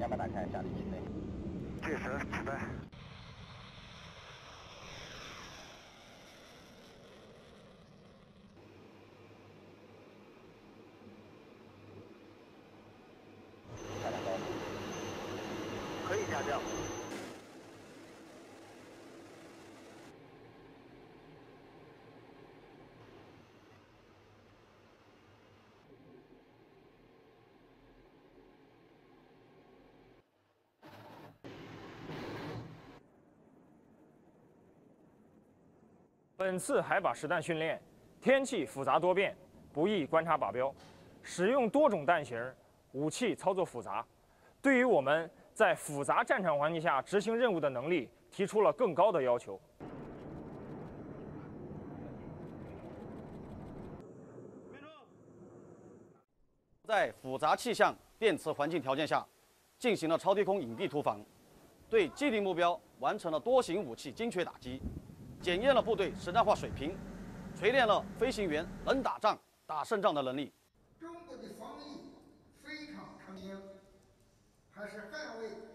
要不要打开一下离心内？这是子弹。下降高度。可以下降。 本次海靶实弹训练，天气复杂多变，不易观察靶标，使用多种弹型，武器操作复杂，对于我们在复杂战场环境下执行任务的能力提出了更高的要求。在复杂气象、电磁环境条件下，进行了超低空隐蔽突防，对既定目标完成了多型武器精确打击。 检验了部队实战化水平，锤炼了飞行员能打仗、打胜仗的能力。中国的防疫非常成功，还是捍卫。